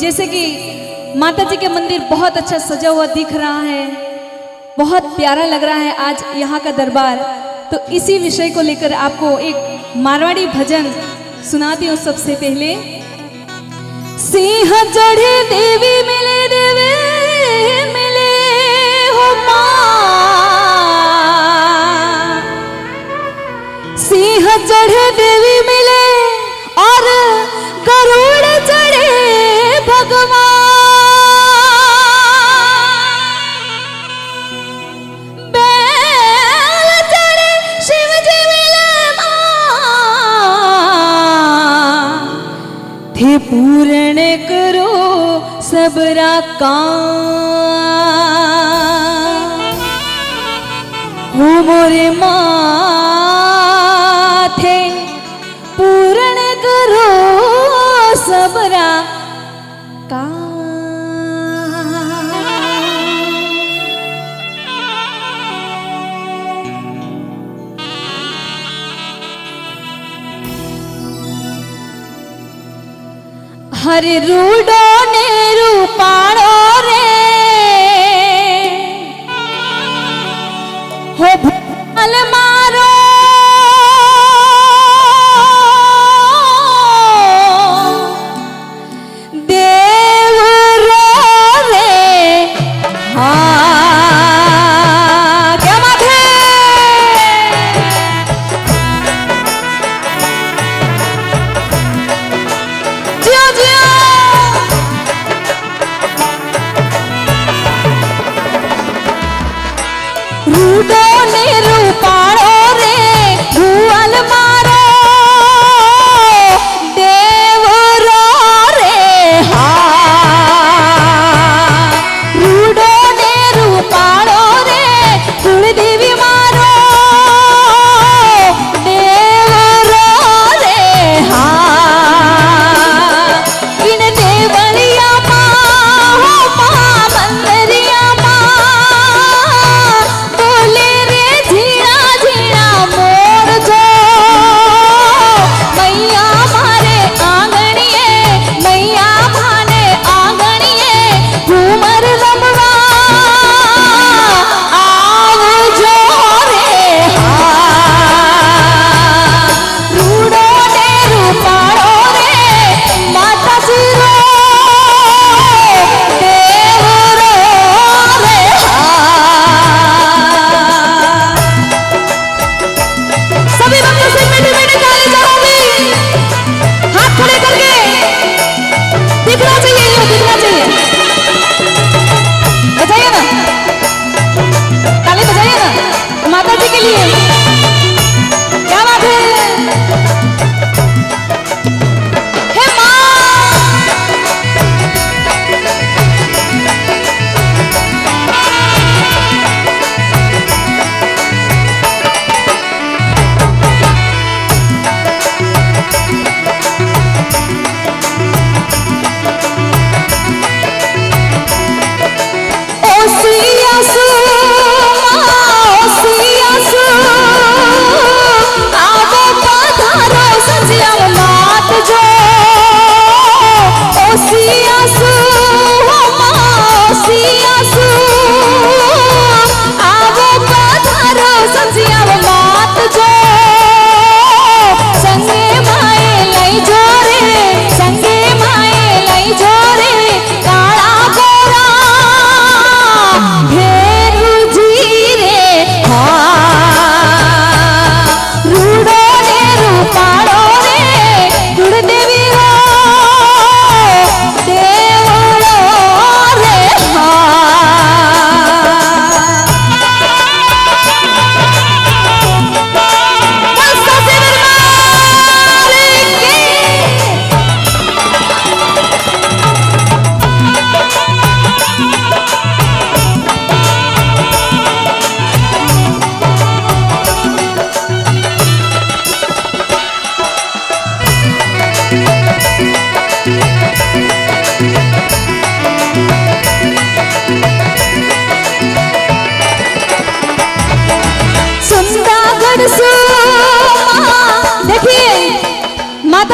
जैसे कि माता जी के मंदिर बहुत अच्छा सजा हुआ दिख रहा है, बहुत प्यारा लग रहा है आज यहाँ का दरबार। तो इसी विषय को लेकर आपको एक मारवाड़ी भजन सुनाती हूँ। सबसे पहले सिंह चढ़े देवी मिले देवी मिले हो मां, सिंह चढ़े देवी मिले और गरुड़ चढ़े भगवान, बैल चढ़े शिव जी मिले मां, थे पूर्ण करो सबरा काम हो मोरे मां, थे पूर्ण करो सबरा का। हरे रूडो ने रूपाणो रे हो भूल मारो, रूडो ने रूपाणो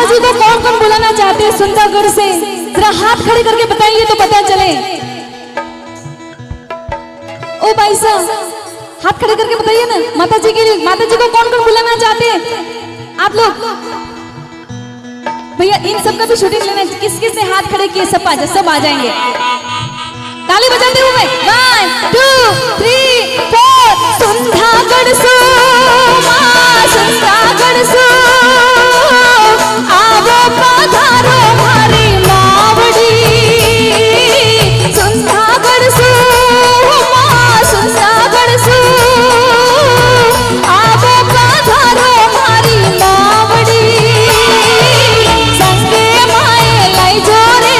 जी को कौन कौन बुलाना चाहते हैं सुंदरगढ़ से? जरा हाथ खड़े करके बताइए तो पता चले। ओ भाई साहब हाथ खड़े करके बताइए ना, माताजी के लिए माताजी को कौन कौन बुलाना चाहते हैं आप लोग? भैया इन सबका भी शूटिंग लेना, किस किस ने हाथ खड़े किए? सब आ जाएंगे। ताली बजाते हुए 1 2 3 4। सुंदरगढ़ सो सुंदरगढ़ सो आवो पधारो मारी मावड़ी। सुंदरगढ़ सो सुंदरगढ़ सो आवो पधारो मारी मावड़ी। संगे माए लाई जोरे,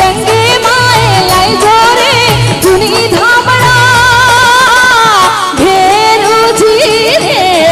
संगे माए लाई जोरे जुनी धामड़ा घेरू जी रे।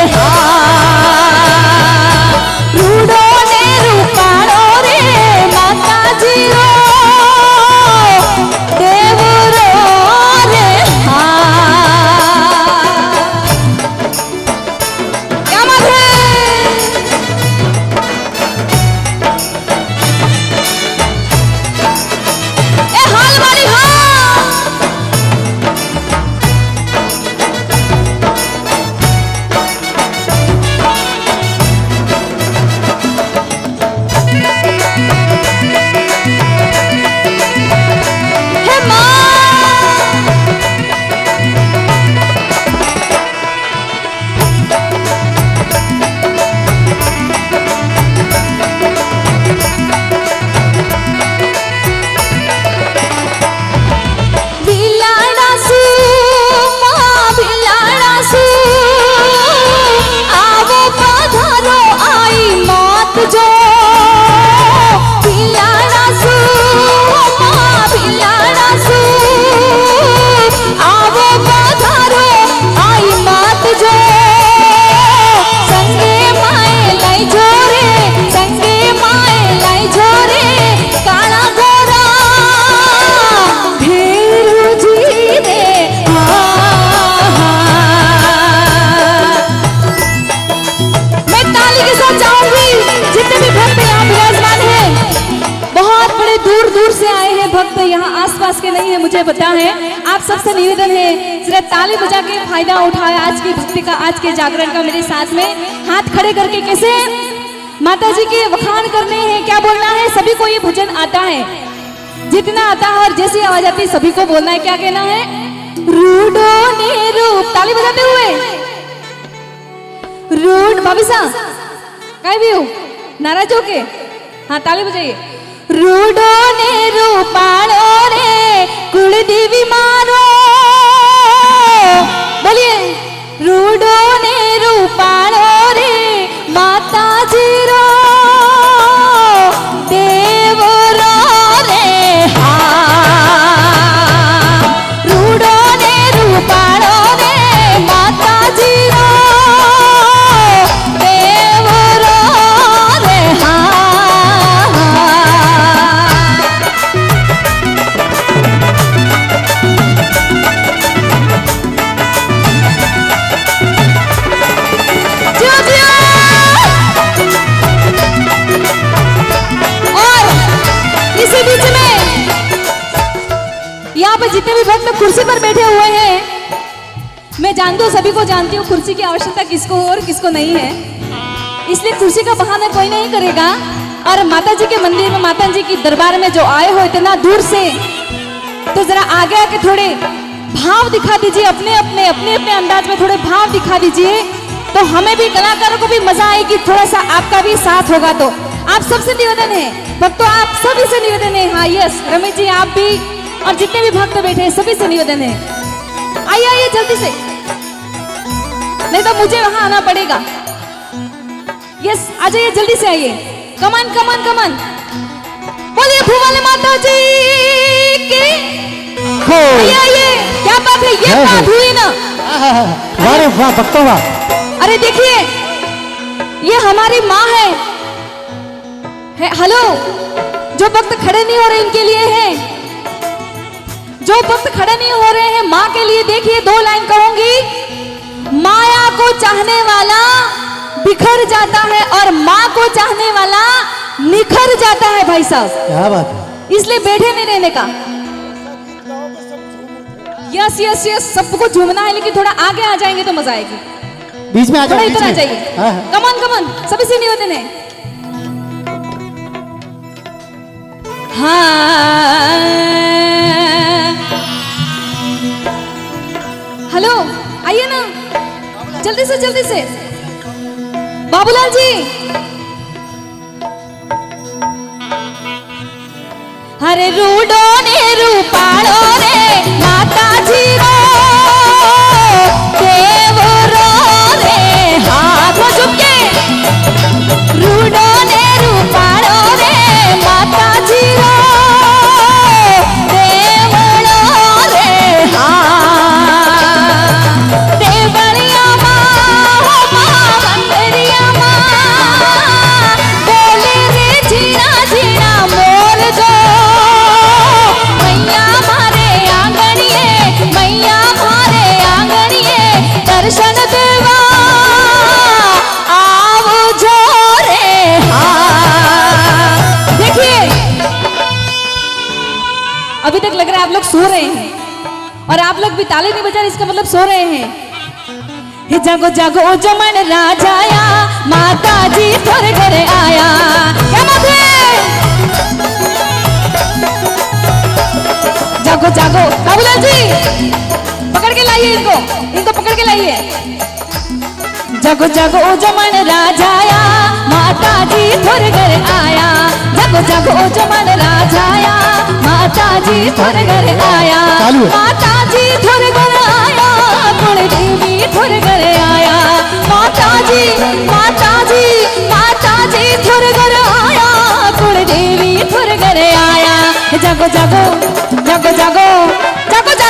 जागरण का मेरे साथ में हाथ खड़े करके कैसे माताजी के वखान करने हैं, क्या बोलना है? सभी को ये भजन आता है, जितना आता है और जैसी आवाज आती है सभी को बोलना है। क्या कहना है? रूडो ने रूप। ताली बजाते हुए रूड भाभी साहब कहीं भी हो नाराज हो के हाँ ताली बजाइए। रूडो ने रूपाणो रे कुल देवी मारो। बोलिए रूडो ने रूपाणो रे माता जी रो देव रो रे। हा रूडो ने रूपाणो रे माता जी रो देव रो रे। हा जितने भी भक्त कुर्सी पर बैठे हुए हैं, मैं जानती हूँ सभी को जानती हूँ कुर्सी की आवश्यकता किसको और किसको नहीं है, इसलिए कुर्सी का बहाना कोई नहीं करेगा। और माता जी के मंदिर में माता जी की दरबार में जो आए हो इतना दूर से, तो जरा आगे आके थोड़े भाव दिखा दीजिए, अपने अपने अंदाज में थोड़े भाव दिखा दीजिए, तो हमें भी कलाकारों को भी मजा आएगी, थोड़ा सा आपका भी साथ होगा। तो आप सबसे निवेदन है भक्तों, आप सभी से निवेदन है। हाँ यस रमेश जी आप भी और जितने भी भक्त बैठे हैं सभी से निवेदन है, आइए आइए जल्दी से, नहीं तो मुझे वहां आना पड़ेगा। यस आ जाइए जल्दी से आइए। कमान कमान कमान बोलिए भुवन माता जी की। आइए क्या बात है, ये बात हुई ना। अरे वाह भक्तों वाह, अरे देखिए ये हमारी माँ है। हेलो जो भक्त खड़े नहीं हो रहे इनके लिए है, जो भक्त खड़े नहीं हो रहे हैं मां के लिए। देखिए दो लाइन कहूंगी, माया को चाहने वाला बिखर जाता है और मां को चाहने वाला निखर जाता है। भाई साहब क्या बात है, इसलिए बैठे नहीं रहने का। यस यस यस, सबको झूमना है लेकिन थोड़ा आगे आ जाएंगे तो मजा आएगी। बीच में आ जाओ, इधर आ जाइए। कमॉन कमॉन, सभी से निवेदन है। हाँ हेलो, आइए ना जल्दी से जल्दी से। बाबूलाल जी, अरे रूडो ने रूपाड़ो रे माता जी रो देव रो रे हाथ में चुपके। रूडो ने रूपाड़ो रे माता जी रो देव रो रे हाथ। देवरिया माँ बंदरिया माँ बोले रे जीना जीना मोर जो दर्शन देवा आओ जो रे। हाँ देखिए, अभी तक लग रहा है आप लोग सो रहे हैं और आप लोग भी ताले नहीं बजा रहे, इसका मतलब सो रहे हैं। जागो जागो जो मन राजाया, माता जी थोड़े घरे आया। क्या बात है, जागो जागो। बाबूलाल जी पकड़ के लाइए इनको, इनको पकड़ के लाइए। जगो जगो जमन राजाया, माता जी थोड़े घर आया। जगो जगो जमन राजाया, माता जी थोड़े घर आया। माता जी थोड़े घर आया, थोड़े देवी थोड़े घर आया। माता जी माता जी माता जी थोड़े घर आया, थोड़े देवी थोड़े घर आया। जगो जगो जगो जगो जगो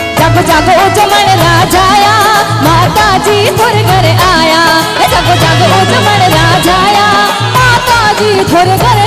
जगो जागो जमन राजाया, माता जी थोड़े घर आया। जागो जागो जमन राजाया, माता जी थोड़े घर